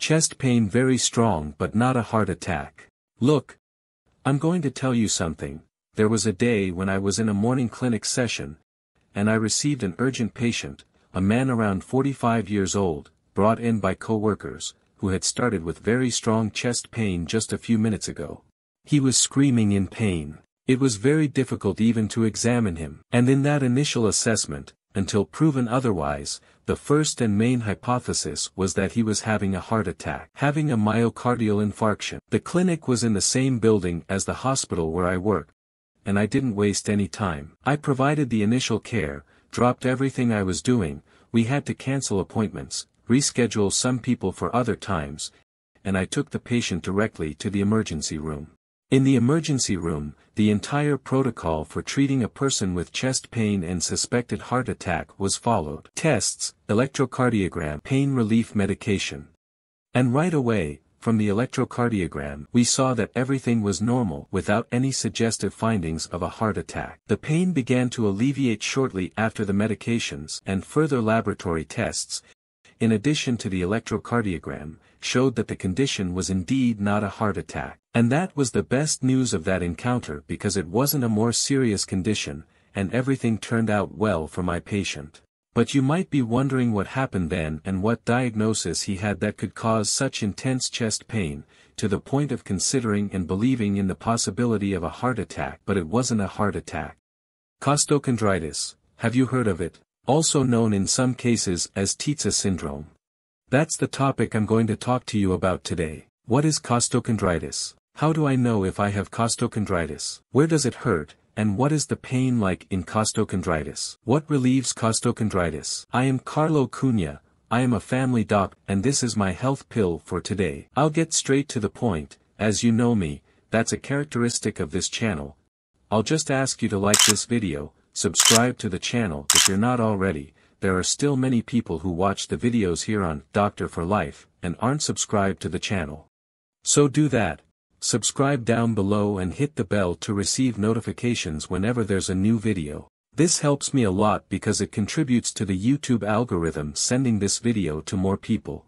Chest pain very strong but not a heart attack. Look, I'm going to tell you something. There was a day when I was in a morning clinic session, and I received an urgent patient, a man around 45 years old, brought in by co-workers, who had started with very strong chest pain just a few minutes ago. He was screaming in pain. It was very difficult even to examine him. And in that initial assessment, until proven otherwise, the first and main hypothesis was that he was having a heart attack, having a myocardial infarction. The clinic was in the same building as the hospital where I worked, and I didn't waste any time. I provided the initial care, dropped everything I was doing. We had to cancel appointments, reschedule some people for other times, and I took the patient directly to the emergency room. In the emergency room, the entire protocol for treating a person with chest pain and suspected heart attack was followed. Tests, electrocardiogram, pain relief medication. And right away, from the electrocardiogram, we saw that everything was normal without any suggestive findings of a heart attack. The pain began to alleviate shortly after the medications, and further laboratory tests, in addition to the electrocardiogram, showed that the condition was indeed not a heart attack. And that was the best news of that encounter, because it wasn't a more serious condition, and everything turned out well for my patient. But you might be wondering what happened then and what diagnosis he had that could cause such intense chest pain, to the point of considering and believing in the possibility of a heart attack. But it wasn't a heart attack. Costochondritis, have you heard of it? Also known in some cases as Tietze syndrome. That's the topic I'm going to talk to you about today. What is costochondritis? How do I know if I have costochondritis? Where does it hurt, and what is the pain like in costochondritis? What relieves costochondritis? I am Carlo Cunha, I am a family doc, and this is my health pill for today. I'll get straight to the point, as you know me, that's a characteristic of this channel. I'll just ask you to like this video, subscribe to the channel if you're not already. There are still many people who watch the videos here on Doctor for Life, and aren't subscribed to the channel. So do that, subscribe down below and hit the bell to receive notifications whenever there's a new video. This helps me a lot because it contributes to the YouTube algorithm sending this video to more people.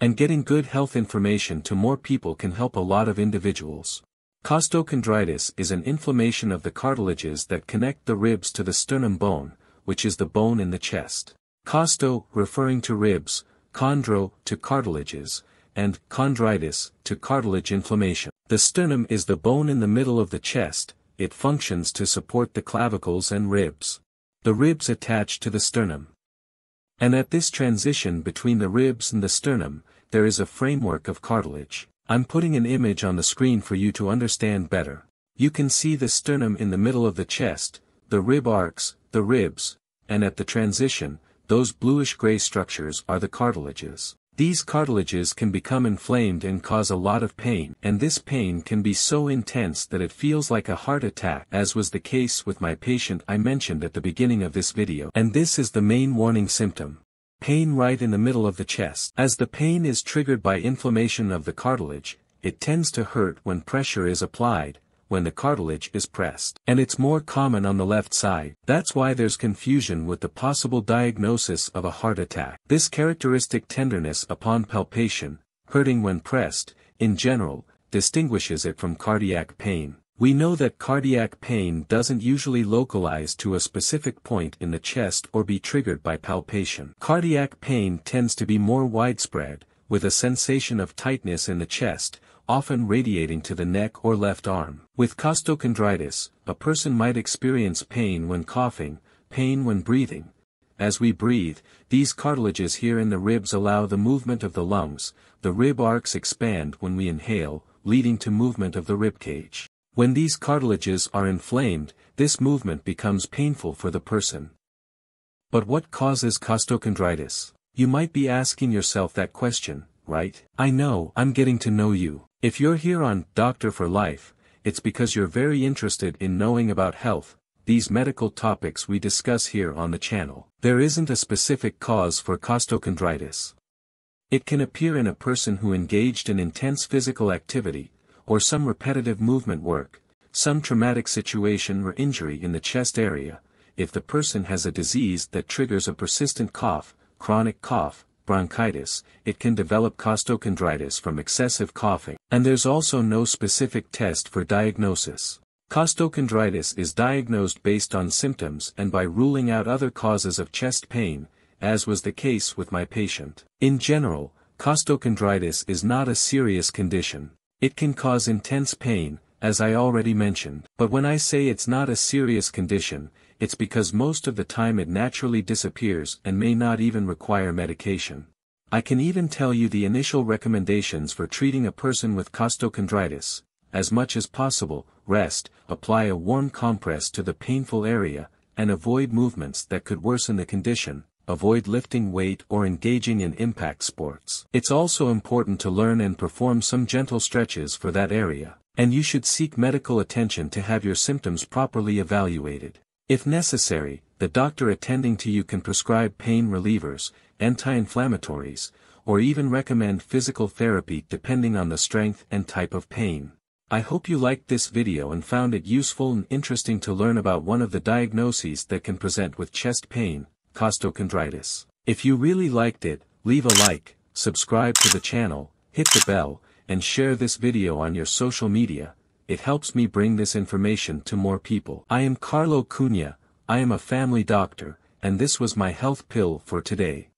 And getting good health information to more people can help a lot of individuals. Costochondritis is an inflammation of the cartilages that connect the ribs to the sternum bone, which is the bone in the chest. Costo, referring to ribs, chondro, to cartilages, and chondritis, to cartilage inflammation. The sternum is the bone in the middle of the chest. It functions to support the clavicles and ribs. The ribs attach to the sternum. And at this transition between the ribs and the sternum, there is a framework of cartilage. I'm putting an image on the screen for you to understand better. You can see the sternum in the middle of the chest, the rib arcs, the ribs, and at the transition, those bluish-gray structures are the cartilages. These cartilages can become inflamed and cause a lot of pain, and this pain can be so intense that it feels like a heart attack, as was the case with my patient I mentioned at the beginning of this video. And this is the main warning symptom. Pain right in the middle of the chest. As the pain is triggered by inflammation of the cartilage, it tends to hurt when pressure is applied, when the cartilage is pressed. And it's more common on the left side. That's why there's confusion with the possible diagnosis of a heart attack. This characteristic tenderness upon palpation, hurting when pressed, in general, distinguishes it from cardiac pain. We know that cardiac pain doesn't usually localize to a specific point in the chest or be triggered by palpation. Cardiac pain tends to be more widespread, with a sensation of tightness in the chest, often radiating to the neck or left arm. With costochondritis, a person might experience pain when coughing, pain when breathing. As we breathe, these cartilages here in the ribs allow the movement of the lungs. The rib arcs expand when we inhale, leading to movement of the rib cage. When these cartilages are inflamed, this movement becomes painful for the person. But what causes costochondritis? You might be asking yourself that question, right? I know, I'm getting to know you. If you're here on Doctor for Life, it's because you're very interested in knowing about health, these medical topics we discuss here on the channel. There isn't a specific cause for costochondritis. It can appear in a person who engaged in intense physical activity, or some repetitive movement work, some traumatic situation or injury in the chest area, if the person has a disease that triggers a persistent cough, chronic cough, bronchitis, it can develop costochondritis from excessive coughing. And there's also no specific test for diagnosis. Costochondritis is diagnosed based on symptoms and by ruling out other causes of chest pain, as was the case with my patient. In general, costochondritis is not a serious condition. It can cause intense pain, as I already mentioned. But when I say it's not a serious condition, it's because most of the time it naturally disappears and may not even require medication. I can even tell you the initial recommendations for treating a person with costochondritis. As much as possible, rest, apply a warm compress to the painful area, and avoid movements that could worsen the condition. Avoid lifting weight or engaging in impact sports. It's also important to learn and perform some gentle stretches for that area, and you should seek medical attention to have your symptoms properly evaluated. If necessary, the doctor attending to you can prescribe pain relievers, anti-inflammatories, or even recommend physical therapy depending on the strength and type of pain. I hope you liked this video and found it useful and interesting to learn about one of the diagnoses that can present with chest pain, costochondritis. If you really liked it, leave a like, subscribe to the channel, hit the bell, and share this video on your social media. It helps me bring this information to more people. I am Carlo Cunha, I am a family doctor, and this was my health pill for today.